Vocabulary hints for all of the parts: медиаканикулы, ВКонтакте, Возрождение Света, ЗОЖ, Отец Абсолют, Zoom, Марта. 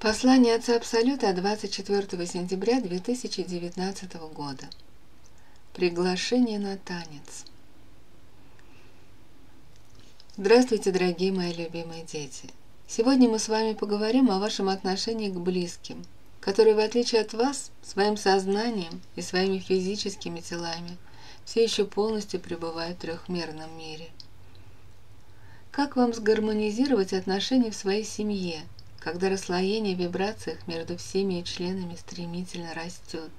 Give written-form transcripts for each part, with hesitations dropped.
Послание Отца Абсолюта 24 сентября 2019 года. Приглашение на танец. Здравствуйте, дорогие мои любимые дети! Сегодня мы с вами поговорим о вашем отношении к близким, которые, в отличие от вас, своим сознанием и своими физическими телами все еще полностью пребывают в трехмерном мире. Как вам сгармонизировать отношения в своей семье, когда расслоение в вибрациях между всеми членами стремительно растет?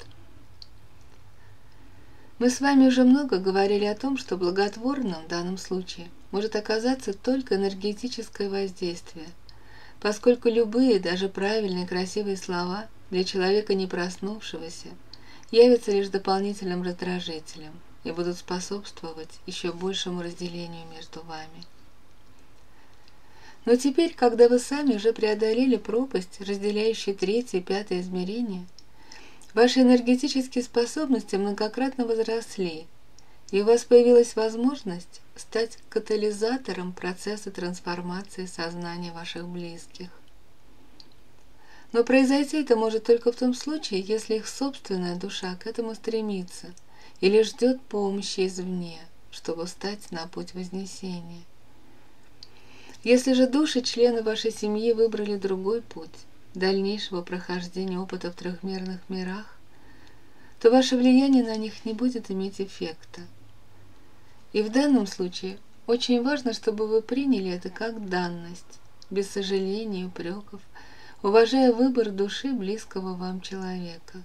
Мы с вами уже много говорили о том, что благотворным в данном случае может оказаться только энергетическое воздействие, поскольку любые, даже правильные красивые слова для человека не проснувшегося явятся лишь дополнительным раздражителем и будут способствовать еще большему разделению между вами. Но теперь, когда вы сами уже преодолели пропасть, разделяющую третье и пятое измерение, ваши энергетические способности многократно возросли, и у вас появилась возможность стать катализатором процесса трансформации сознания ваших близких. Но произойти это может только в том случае, если их собственная душа к этому стремится или ждет помощи извне, чтобы встать на путь вознесения. Если же души члены вашей семьи выбрали другой путь, дальнейшего прохождения опыта в трехмерных мирах, то ваше влияние на них не будет иметь эффекта. И в данном случае очень важно, чтобы вы приняли это как данность, без сожалений и упреков, уважая выбор души близкого вам человека.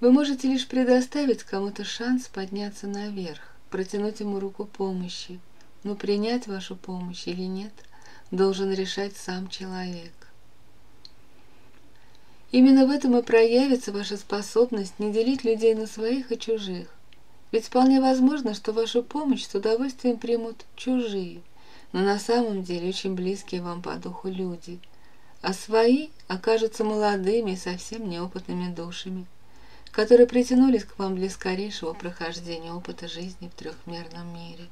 Вы можете лишь предоставить кому-то шанс подняться наверх, протянуть ему руку помощи, но принять вашу помощь или нет, должен решать сам человек. Именно в этом и проявится ваша способность не делить людей на своих и чужих. Ведь вполне возможно, что вашу помощь с удовольствием примут чужие, но на самом деле очень близкие вам по духу люди, а свои окажутся молодыми и совсем неопытными душами, которые притянулись к вам для скорейшего прохождения опыта жизни в трехмерном мире.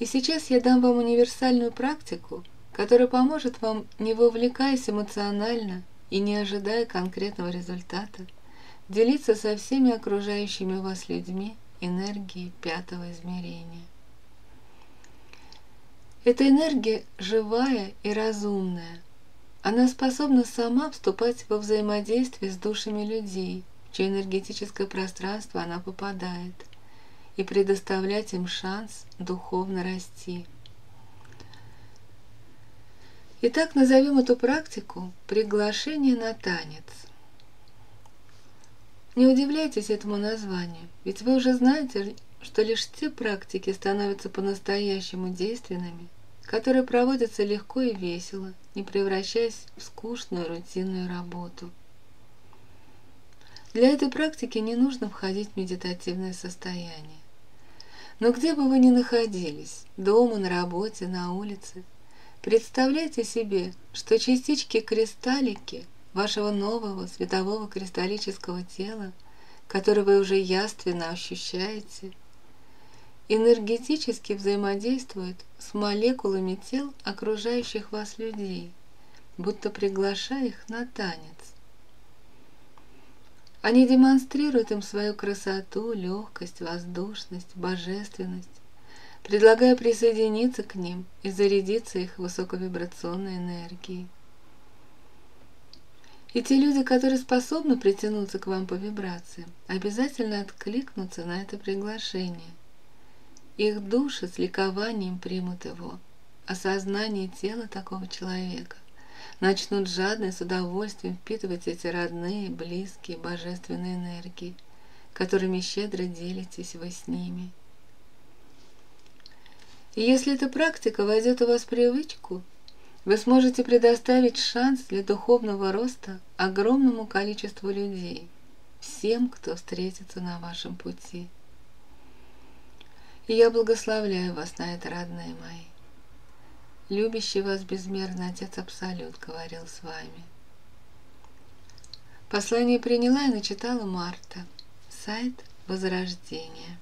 И сейчас я дам вам универсальную практику, которая поможет вам, не вовлекаясь эмоционально и не ожидая конкретного результата, делиться со всеми окружающими вас людьми энергией пятого измерения. Эта энергия живая и разумная. Она способна сама вступать во взаимодействие с душами людей, в чье энергетическое пространство она попадает, и предоставлять им шанс духовно расти. Итак, назовем эту практику «Приглашение на танец». Не удивляйтесь этому названию, ведь вы уже знаете, что лишь те практики становятся по-настоящему действенными, которые проводятся легко и весело, не превращаясь в скучную рутинную работу. Для этой практики не нужно входить в медитативное состояние. Но где бы вы ни находились, дома, на работе, на улице, представляйте себе, что частички-кристаллики вашего нового светового кристаллического тела, которое вы уже явственно ощущаете, энергетически взаимодействуют с молекулами тел окружающих вас людей, будто приглашая их на танец. Они демонстрируют им свою красоту, легкость, воздушность, божественность, предлагая присоединиться к ним и зарядиться их высоковибрационной энергией. И те люди, которые способны притянуться к вам по вибрациям, обязательно откликнутся на это приглашение. Их души с ликованием примут его, а сознание и тело такого человека начнут жадно и с удовольствием впитывать эти родные, близкие, божественные энергии, которыми щедро делитесь вы с ними. И если эта практика войдет у вас в привычку, вы сможете предоставить шанс для духовного роста огромному количеству людей, всем, кто встретится на вашем пути. И я благословляю вас на это, родные мои. Любящий вас безмерно Отец Абсолют говорил с вами. Послание приняла и начитала Марта. Сайт Возрождения.